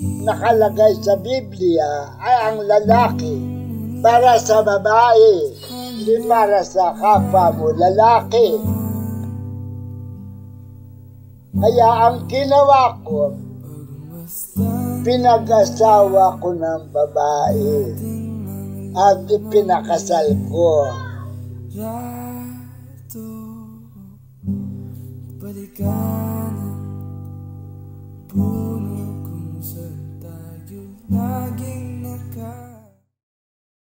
nakalagay sa Biblia ay ang lalaki para sa babae, hindi para sa kapwa mo lalaki. Kaya ang ginawa ko, pinag-asawa ko ng babae at pinakasal ko. But it got